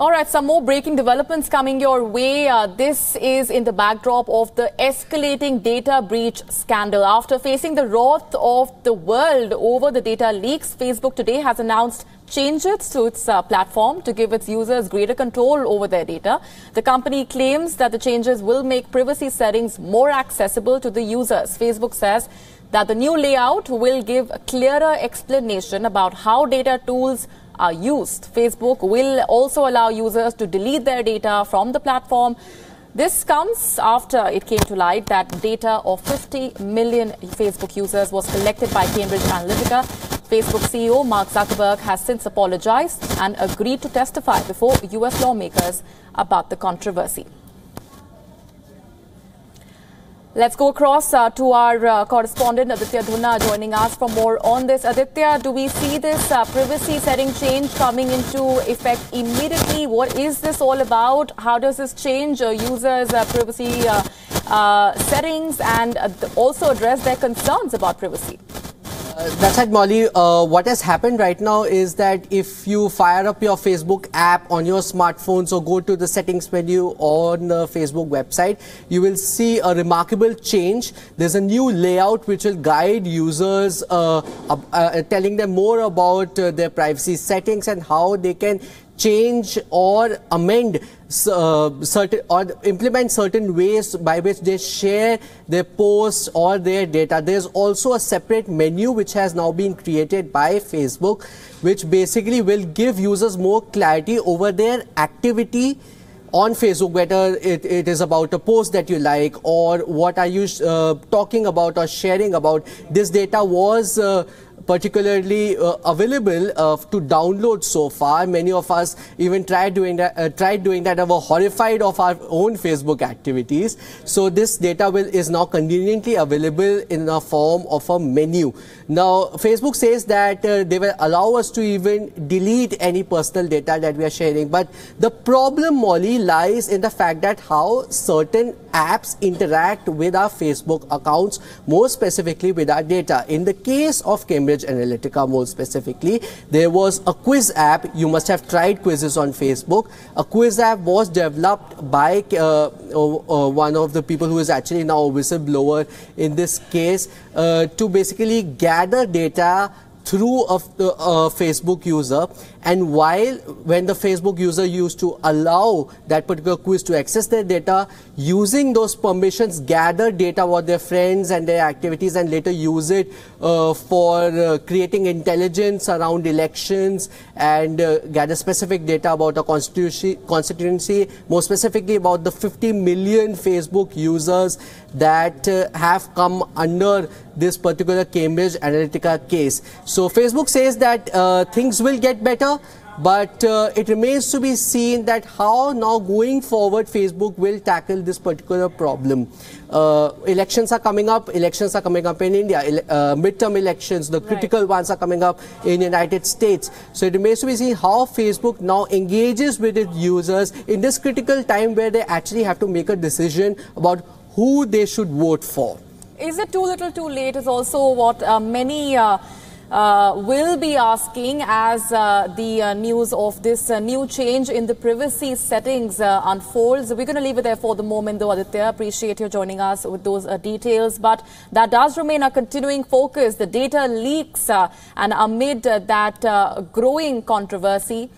All right, some more breaking developments coming your way. This is in the backdrop of the escalating data breach scandal. After facing the wrath of the world over the data leaks, Facebook today has announced changes to its platform to give its users greater control over their data. The company claims that the changes will make privacy settings more accessible to the users. Facebook says that the new layout will give a clearer explanation about how data tools are used. Facebook will also allow users to delete their data from the platform. This comes after it came to light that data of 50 million Facebook users was collected by Cambridge Analytica. Facebook CEO Mark Zuckerberg has since apologized and agreed to testify before US lawmakers about the controversy. Let's go across to our correspondent Aditya Dhuna joining us for more on this. Aditya, do we see this privacy setting change coming into effect immediately? What is this all about? How does this change users' privacy settings and also address their concerns about privacy? That's right, Molly. What has happened right now is that if you fire up your Facebook app on your smartphone, so go to the settings menu on the Facebook website, you will see a remarkable change. There's a new layout which will guide users, telling them more about their privacy settings and how they can change or amend certain or implement certain ways by which they share their posts or their data. There's also a separate menu which has now been created by Facebook, which basically will give users more clarity over their activity on Facebook, whether it is about a post that you like or what are you talking about or sharing about. This data was particularly available to download so far. Many of us even tried doing that and were horrified of our own Facebook activities. So this data is now conveniently available in the form of a menu. Now, Facebook says that they will allow us to even delete any personal data that we are sharing. But the problem, Molly, lies in the fact that how certain apps interact with our Facebook accounts, more specifically with our data. In the case of Cambridge Analytica, more specifically, there was a quiz app. You must have tried quizzes on Facebook. A quiz app was developed by one of the people who is actually now a whistleblower in this case to basically gather data through a Facebook user, and when the Facebook user used to allow that particular quiz to access their data, using those permissions, gather data about their friends and their activities and later use it for creating intelligence around elections and gather specific data about a constituency, more specifically about the 50 million Facebook users that have come under this particular Cambridge Analytica case. So Facebook says that things will get better, but it remains to be seen that how now going forward Facebook will tackle this particular problem. Elections are coming up in India. Midterm elections, the critical ones, are coming up in the United States. So it remains to be seen how Facebook now engages with its users in this critical time where they actually have to make a decision about who they should vote for. Is it too little too late is also what many will be asking as the news of this new change in the privacy settings unfolds. We're going to leave it there for the moment though, Aditya. Appreciate you joining us with those details. But that does remain a continuing focus, the data leaks and amid that growing controversy.